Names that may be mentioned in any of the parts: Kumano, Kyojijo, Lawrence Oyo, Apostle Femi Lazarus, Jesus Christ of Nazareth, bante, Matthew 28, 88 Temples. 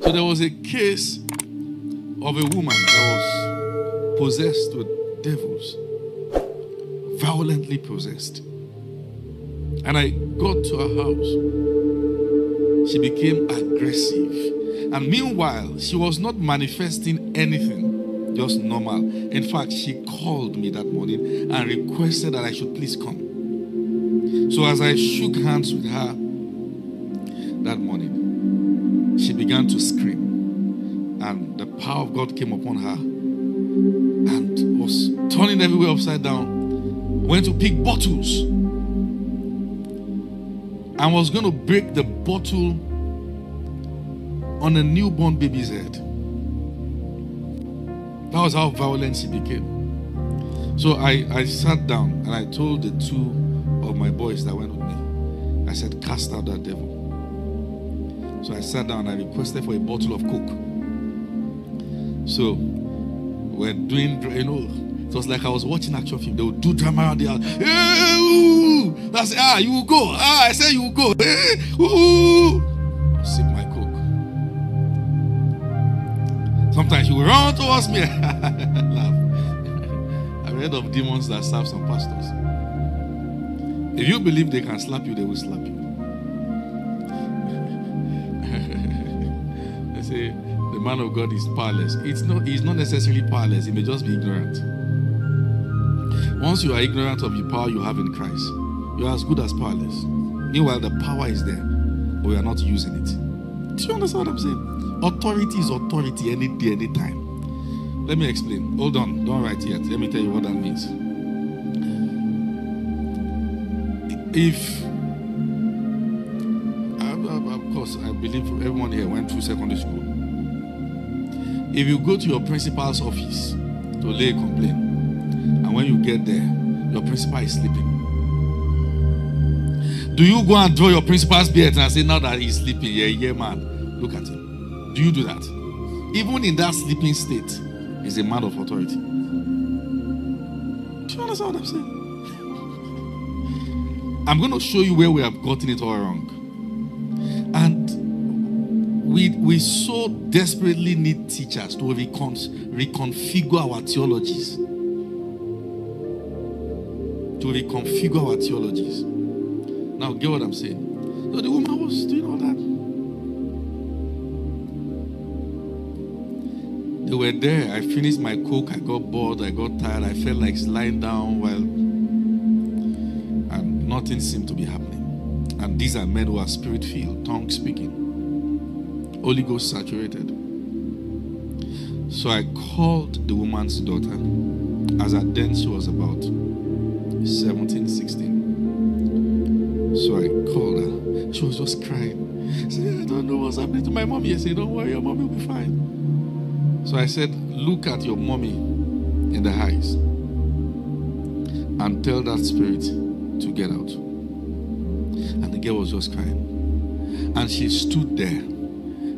So there was a case of a woman that was possessed with devils, violently possessed. And I got to her house. She became aggressive. And meanwhile, she was not manifesting anything, just normal. In fact, she called me that morning and requested that I should please come. So as I shook hands with her that morning, she began to scream. And the power of God came upon her and was turning everywhere upside down. Went to pick bottles and was going to break the bottle on a newborn baby's head. That was how violent she became. So I sat down and I told the two of my boys that went with me. I said, cast out that devil. So I sat down and I requested for a bottle of Coke. So we're doing, you know, it was like I was watching action film. They would do drama around the house. That's you will go. I said you will go. I'll sip my Coke. Sometimes you will run towards me. I laugh. I've heard of demons that serve some pastors. If you believe they can slap you, they will slap you. They say the man of God is powerless. It's not, he's not necessarily powerless, he may just be ignorant. Once you are ignorant of the power you have in Christ, you are as good as powerless. Meanwhile, the power is there, but we are not using it. Do you understand what I'm saying? Authority is authority any day, any time. Let me explain. Hold on. Don't write yet. Let me tell you what that means. If, of course, I believe everyone here went through secondary school. If you go to your principal's office to lay a complaint, and when you get there, your principal is sleeping, do you go and draw your principal's beard and say, now that he's sleeping, yeah, man, look at him? Do you do that? Even in that sleeping state, he's a man of authority. Do you understand what I'm saying? I'm going to show you where we have gotten it all wrong. And we so desperately need teachers to reconfigure our theologies. To reconfigure our theologies. Now, get what I'm saying. So the woman was doing all that. They were there. I finished my Coke. I got bored. I got tired. I felt like lying down well. And nothing seemed to be happening. And these are men who are spirit-filled, tongue-speaking, Holy Ghost saturated. So I called the woman's daughter. As at then, she was about 17, 16. So I called her. She was just crying. She said, I don't know what's happening to my mommy. I said, don't worry, your mommy will be fine. So I said, look at your mommy in the eyes and tell that spirit to get out. And the girl was just crying. And she stood there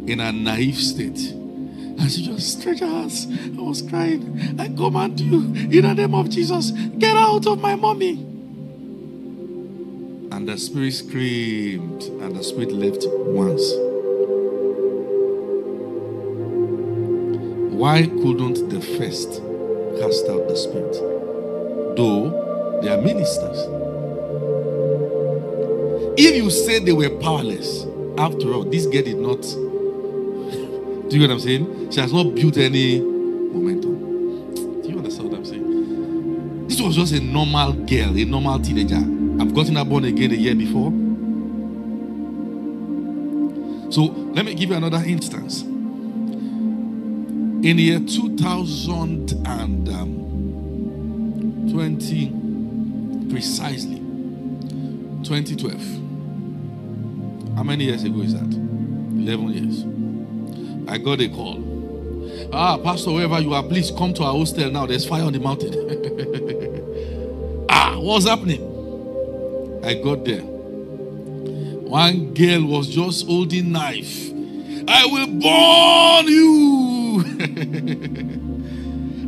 in a naive state. And she just stretched her hands. I was crying. I command you in the name of Jesus, get out of my mommy. And the spirit screamed, and the spirit left once. Why couldn't the first cast out the spirit? Though they are ministers. If you say they were powerless, after all, this girl did not. Do you know what I'm saying? She has not built any momentum. Do you understand what I'm saying? This was just a normal girl, a normal teenager. I've gotten her born again a year before. So let me give you another instance. In the year 2020, precisely 2012. How many years ago is that? 11 years. I got a call. Pastor, wherever you are, please come to our hostel now. There's fire on the mountain. What's happening? I got there. One girl was just holding knife. I will burn you.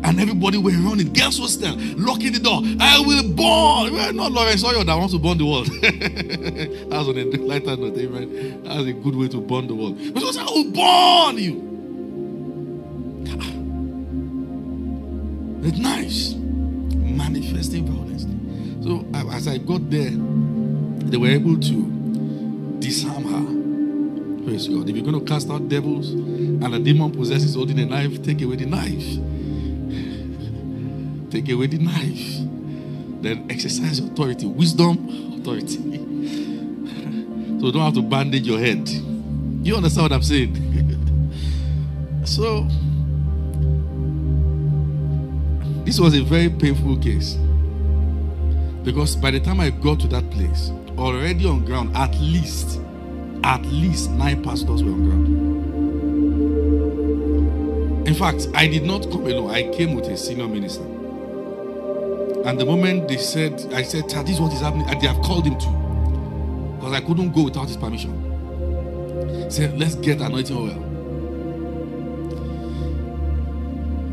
And everybody were running. Girls was still locking the door. I will burn. Well, not Lawrence Oyo that wants to burn the world. That's on a lighter note, amen. That's a good way to burn the world. But she was like, who born you. It's nice. Manifesting violently. So as I got there, they were able to disarm her. Praise God. If you're going to cast out devils and a demon possesses holding a knife, take away the knife. Take away the knife. Then exercise authority, wisdom, authority. So you don't have to bandage your head. You understand what I'm saying? So this was a very painful case, because by the time I got to that place, already on ground, at least 9 pastors were on ground. In fact, I did not come alone. I came with a senior minister. And the moment they said, I said, this is what is happening. And they have called him too, because I couldn't go without his permission. Said, let's get anointing oil.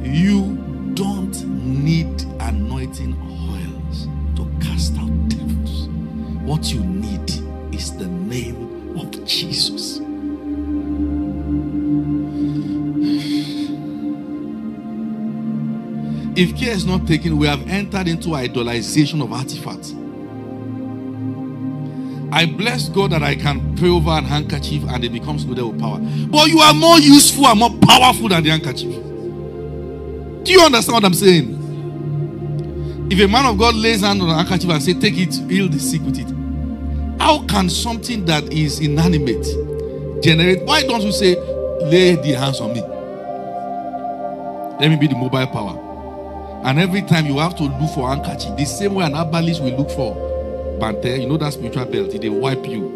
You don't need anointing oils to cast out devils. What you need is the name of Jesus. If care is not taken, we have entered into idolization of artifacts. I bless God that I can pray over a handkerchief and it becomes loaded with power. But you are more useful and more powerful than the handkerchief. Do you understand what I'm saying? If a man of God lays hand on a handkerchief and says, take it, heal the sick with it. How can something that is inanimate generate? Why don't you say, lay the hands on me? Let me be the mobile power. And every time you have to look for handkerchief, the same way an herbalist will look for bante, you know that spiritual belt, they wipe you.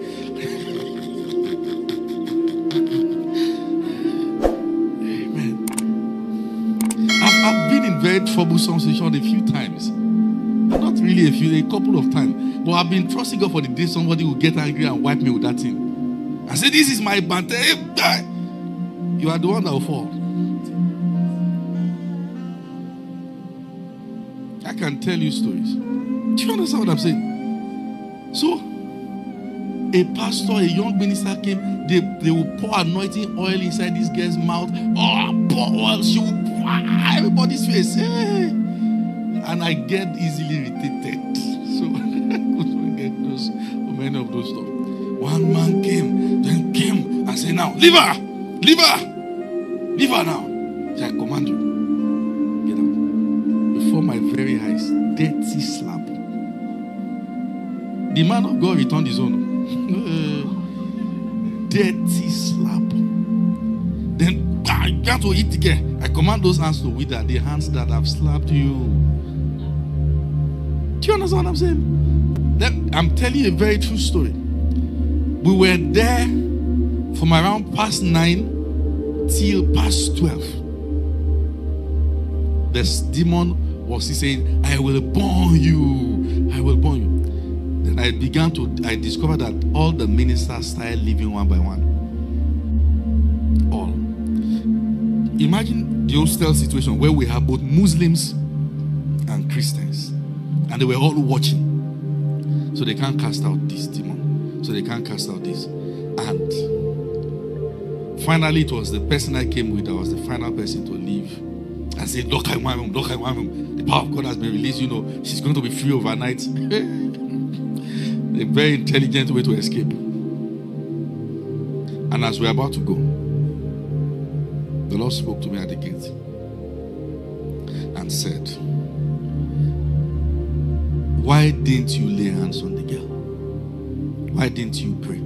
Amen. I've been in very troublesome situation a few times. Not really a few, a couple of times. But I've been trusting God for the day somebody will get angry and wipe me with that thing. I say, this is my bante. You are the one that will fall. Can tell you stories. Do you understand what I'm saying? So, a pastor, a young minister came, they will pour anointing oil inside this girl's mouth. Oh, pour oil, she will pour everybody's face. Hey. And I get easily irritated. So, I couldn't get those, many of those stuff. One man came and said, now, leave her! Leave her! Leave her now! So I command you. My very eyes, dirty slap. The man of God returned his own. Dirty slap. Then I got to eat again. I command those hands to wither, the hands that have slapped you. Do you understand what I'm saying? Then I'm telling you a very true story. We were there from around past 9 till past 12. This demon was saying, I will burn you. I will burn you. Then I discovered that all the ministers started leaving one by one. All. Imagine the hostel situation where we have both Muslims and Christians. And they were all watching. So they can't cast out this demon. So they can't cast out this. And finally, it was the person I came with that was the final person to leave. I said, look, I want him, look, I want him. The power of God has been released, you know. She's going to be free overnight. A very intelligent way to escape. And as we're about to go, the Lord spoke to me at the gate and said, why didn't you lay hands on the girl? Why didn't you pray?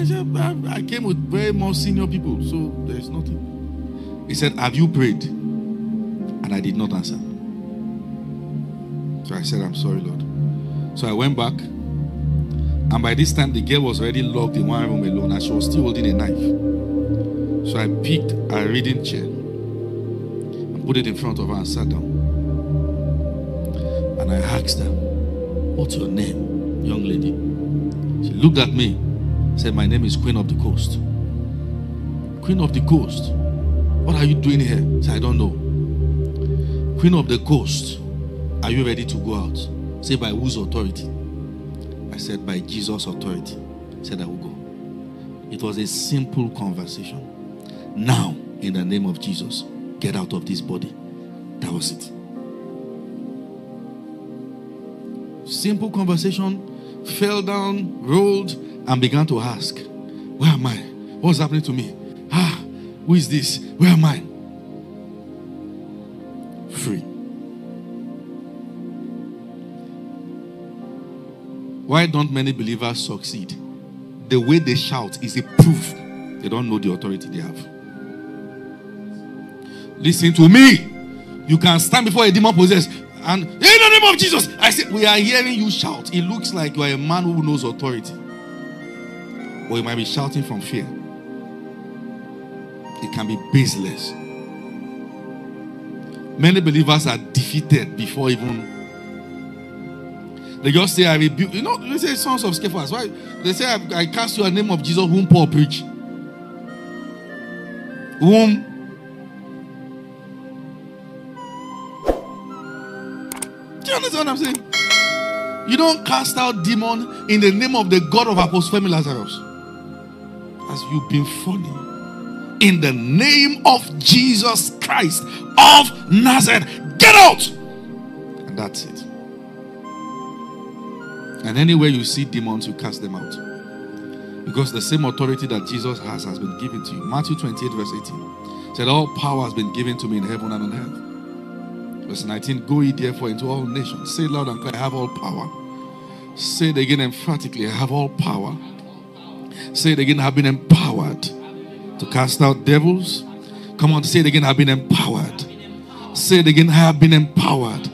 I said, I came with very more senior people, so there's nothing. He said, have you prayed? And I did not answer. So I said, I'm sorry, Lord. So I went back. And by this time, the girl was already locked in one room alone. And she was still holding a knife. So I picked a reading chair and put it in front of her and sat down. And I asked her, what's your name, young lady? She looked at me, said, my name is Queen of the Coast. Queen of the Coast? What are you doing here? I said, I don't know. Queen of the Coast, are you ready to go out? Say, by whose authority? I said, by Jesus' authority. I said, I will go. It was a simple conversation. now in the name of Jesus. Get out of this body. That was it. Simple conversation. Fell down, rolled, and began to ask, where am I? What's happening to me? Ah, who is this? Where am I? Free. Why don't many believers succeed? The way they shout is a proof they don't know the authority they have. Listen to me. You can stand before a demon possessed and in the name of Jesus, I say, we are hearing you shout. It looks like you are a man who knows authority. Or you might be shouting from fear. It can be baseless. Many believers are defeated before even. They just say, I rebuke. You know, they say sons of scoffers. Why? They say, I cast you in the name of Jesus, whom Paul preached. Whom? Do you understand what I'm saying? You don't cast out demon in the name of the God of Apostle Femi Lazarus. As you've been funny. In the name of Jesus Christ of Nazareth. Get out! And that's it. And anywhere you see demons, you cast them out. Because the same authority that Jesus has been given to you. Matthew 28 verse 18 said, all power has been given to me in heaven and on earth. Verse 19, go ye therefore into all nations. Say it loud and clear, I have all power. Say it again emphatically, I have all power. Say it again, I have been empowered to cast out devils. Come on, say it again, I have been empowered. Say it again, I have been empowered